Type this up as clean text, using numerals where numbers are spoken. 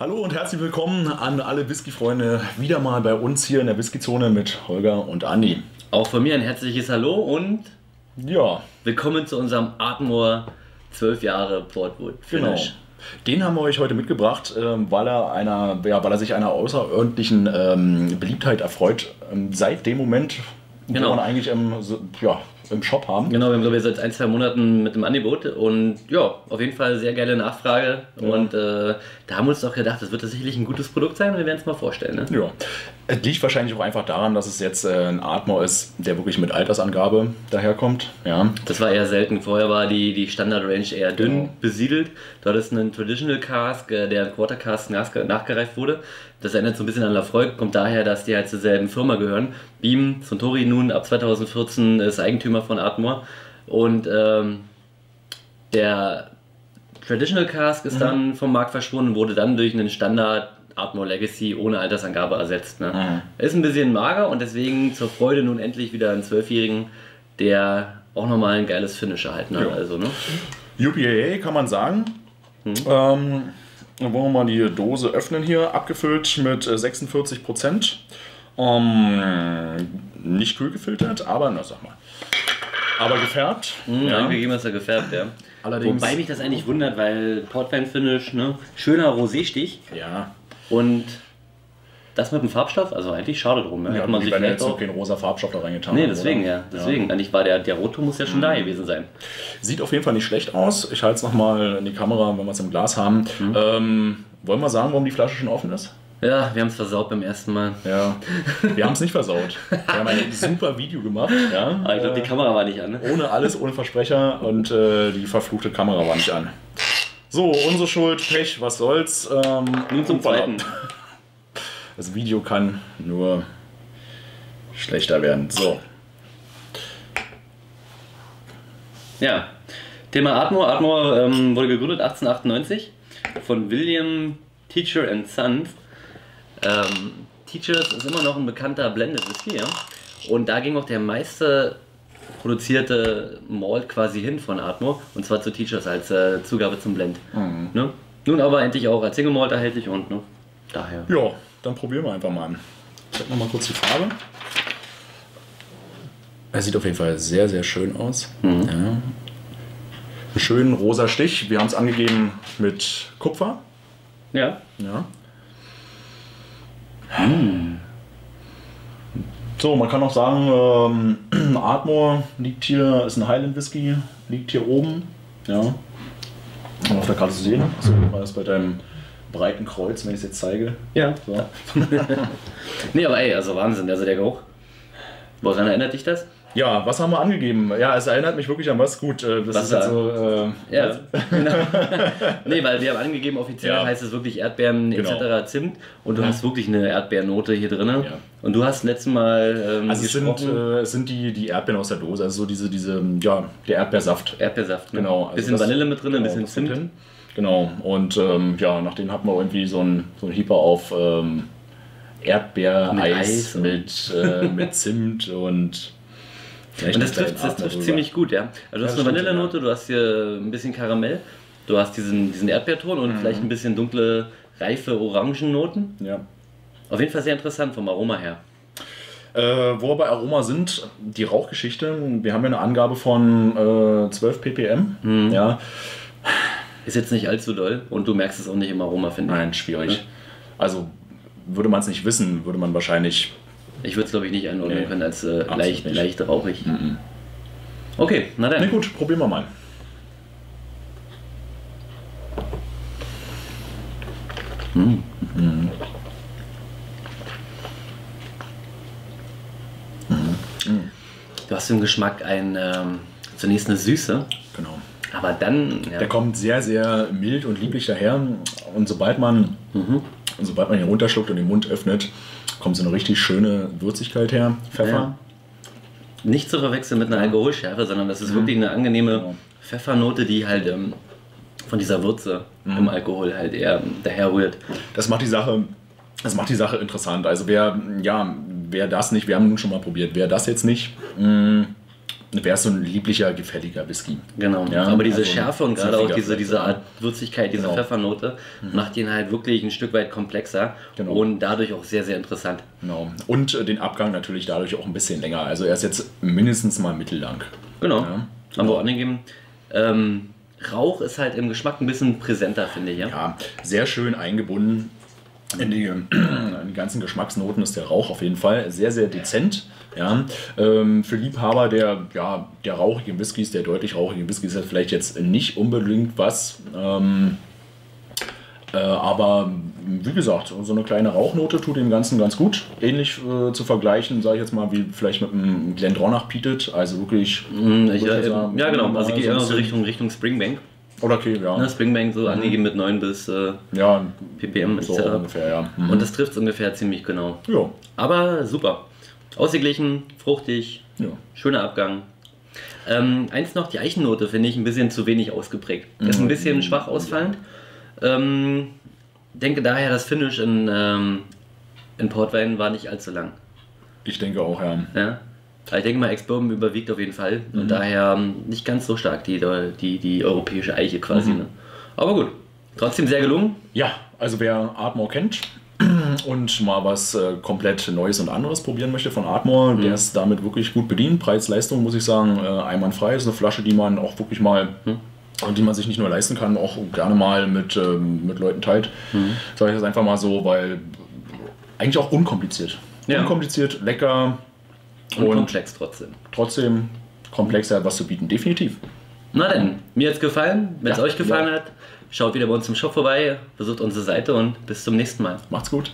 Hallo und herzlich willkommen an alle Whisky-Freunde, wieder mal bei uns hier in der Whiskyzone mit Holger und Andi. Auch von mir ein herzliches Hallo und ja, willkommen zu unserem Ardmore 12 Jahre Port Wood Finish. Genau. Den haben wir euch heute mitgebracht, weil er sich einer außerordentlichen Beliebtheit erfreut, seit dem Moment, wo wir eigentlich im Shop haben. Genau, wir haben, glaube ich, seit 1-2 Monaten mit dem Angebot und ja, auf jeden Fall sehr geile Nachfrage. Ja. Und da haben wir uns auch gedacht, das wird sicherlich ein gutes Produkt sein und wir werden es mal vorstellen. Ne? Ja, es liegt wahrscheinlich auch einfach daran, dass es jetzt ein Ardmore ist, der wirklich mit Altersangabe daherkommt. Ja. Das war eher selten. Vorher war die Standard-Range eher dünn besiedelt. Dort ist ein Traditional Cask, der ein Quarter Cask nachgereift wurde. Das erinnert so ein bisschen an Lafroig, kommt daher, dass die halt zur selben Firma gehören. Beam Suntory nun ab 2014 ist Eigentümer von Ardmore und der Traditional Cask ist dann vom Markt verschwunden, wurde dann durch einen Standard Ardmore Legacy ohne Altersangabe ersetzt. Ne? Ist ein bisschen mager und deswegen zur Freude nun endlich wieder einen 12-Jährigen, der auch nochmal ein geiles Finish erhalten hat. Ja. Also, ne? UPAA kann man sagen. Dann wollen wir mal die Dose öffnen hier, abgefüllt mit 46%. Nicht kühl gefiltert, aber na, sag mal. Aber gefärbt. Ja, wir geben es ja gefärbt, ja. Allerdings. Wobei mich das eigentlich wundert, weil Portweinfinish, ne? Schöner Rosé-Stich. Ja. Und das mit dem Farbstoff, also eigentlich schade drum. Ne? Ja, man sich jetzt auch keinen rosa Farbstoff da reingetan. Nee, deswegen, oder? Ja. Deswegen. Ja. Eigentlich war der Rotton muss ja schon da gewesen sein. Sieht auf jeden Fall nicht schlecht aus. Ich halte es nochmal in die Kamera, wenn wir es im Glas haben. Wollen wir sagen, warum die Flasche schon offen ist? Ja, wir haben es versaut beim ersten Mal. Ja, wir haben es nicht versaut. Wir haben ein super Video gemacht. Ja? Aber ich glaube, die Kamera war nicht an. Ne? Ohne alles, ohne Versprecher und die verfluchte Kamera war nicht an. So, unsere Schuld, Pech, was soll's. Nun zum Zweiten. Das Video kann nur schlechter werden. So. Ja, Thema Ardmore. Ardmore wurde gegründet 1898 von William Teacher and Sons. Teachers ist immer noch ein bekannter Blended Whisky, ja? Und da ging auch der meiste produzierte Malt quasi hin von Ardmore, und zwar zu Teachers als Zugabe zum Blend. Ne? Nun aber endlich auch als Single Malt erhältlich und ne? Daher. Ja. Dann probieren wir einfach mal an. Ich zeig noch mal kurz die Farbe. Er sieht auf jeden Fall sehr, sehr schön aus. Ja. Einen schönen rosa Stich. Wir haben es angegeben mit Kupfer. Ja. So, man kann auch sagen, Ardmore liegt hier, ist ein Highland Whisky, liegt hier oben. Ja. Auf der Karte zu sehen. So, war das bei deinem breiten Kreuz, wenn ich es jetzt zeige. Ja. So. Nee, aber ey, also Wahnsinn, also der Geruch. Woran erinnert dich das? Ja, was haben wir angegeben? Ja, es erinnert mich wirklich an was. Gut, das Wasser. Ist also... ja, genau. Nee, weil wir haben angegeben, offiziell heißt es wirklich Erdbeeren etc. Zimt. Und du hast wirklich eine Erdbeernote hier drin. Ja. Und du hast letztes Mal also es sind die Erdbeeren aus der Dose. Also so der Erdbeersaft. Erdbeersaft, ne? Genau. Also bisschen Vanille mit drin, ein bisschen Zimt. Genau, und ja, nachdem hatten wir irgendwie so einen Hieper auf Erdbeereis mit Zimt und vielleicht. Und das trifft ziemlich gut, ja. Also du hast eine Vanillenote, du hast hier ein bisschen Karamell, du hast diesen Erdbeerton und vielleicht ein bisschen dunkle, reife Orangennoten. Ja. Auf jeden Fall sehr interessant vom Aroma her. Wo wir bei Aroma sind, die Rauchgeschichte. Wir haben ja eine Angabe von 12 ppm. Ja. Ist jetzt nicht allzu doll und du merkst es auch nicht im Aroma, finde ich. Nein, schwierig. Ja? Also würde man es nicht wissen, würde man wahrscheinlich... Ich würde es, glaube ich, nicht einordnen können als leicht rauchig. Okay, na dann. Na gut, probieren wir mal. Du hast im Geschmack zunächst eine Süße. Genau. Aber dann... Ja. Der kommt sehr, sehr mild und lieblich daher und sobald man ihn runterschluckt und den Mund öffnet, kommt so eine richtig schöne Würzigkeit her, Pfeffer. Ja. Nicht zu verwechseln mit einer Alkoholschärfe, sondern das ist wirklich eine angenehme Pfeffernote, die halt von dieser Würze im Alkohol halt eher daher rührt. Das macht die Sache interessant. Also wer das nicht, wir haben nun schon mal probiert, wer das jetzt nicht... wäre so ein lieblicher, gefälliger Whisky. Genau, ja, aber diese also Schärfe und gerade auch diese Art Würzigkeit, diese Pfeffernote macht ihn halt wirklich ein Stück weit komplexer und dadurch auch sehr, sehr interessant. Genau. Und den Abgang natürlich dadurch auch ein bisschen länger. Also er ist jetzt mindestens mal mittellang. Genau, haben wir auch angegeben. Rauch ist halt im Geschmack ein bisschen präsenter, finde ich. Ja, sehr schön eingebunden. In die ganzen Geschmacksnoten ist der Rauch auf jeden Fall sehr, sehr dezent. Ja. Für Liebhaber der rauchigen Whiskys, der deutlich rauchigen Whiskys, hat vielleicht jetzt nicht unbedingt was. Aber wie gesagt, so eine kleine Rauchnote tut dem Ganzen ganz gut. Ähnlich zu vergleichen, sage ich jetzt mal, wie vielleicht mit einem Glendronach Peated. Also wirklich. Genau. Also geht immer so Richtung Springbank. Oder Springbank so angegeben mit 9 bis ppm so etc. ungefähr, Und das trifft es ungefähr ziemlich genau. Ja. Aber super. Ausgeglichen, fruchtig, schöner Abgang. Eins noch, die Eichennote finde ich ein bisschen zu wenig ausgeprägt. Das ist ein bisschen schwach ausfallend. Denke daher, das Finish in Portwein war nicht allzu lang. Ich denke auch, ich denke mal, Ex-Bourbon überwiegt auf jeden Fall und daher nicht ganz so stark die europäische Eiche quasi. Ne? Aber gut, trotzdem sehr gelungen. Ja, also wer Ardmore kennt und mal was komplett Neues und anderes probieren möchte von Ardmore, der ist damit wirklich gut bedient. Preis-Leistung muss ich sagen, einwandfrei. Ist eine Flasche, die man auch wirklich mal... Und die man sich nicht nur leisten kann, auch gerne mal mit Leuten teilt. Sage ich das einfach mal so, weil eigentlich auch unkompliziert. Ja. Unkompliziert, lecker und komplex trotzdem. Trotzdem komplex, hat was zu bieten, definitiv. Na denn, mir hat's gefallen. Wenn es euch gefallen hat, schaut wieder bei uns im Shop vorbei, besucht unsere Seite und bis zum nächsten Mal. Macht's gut.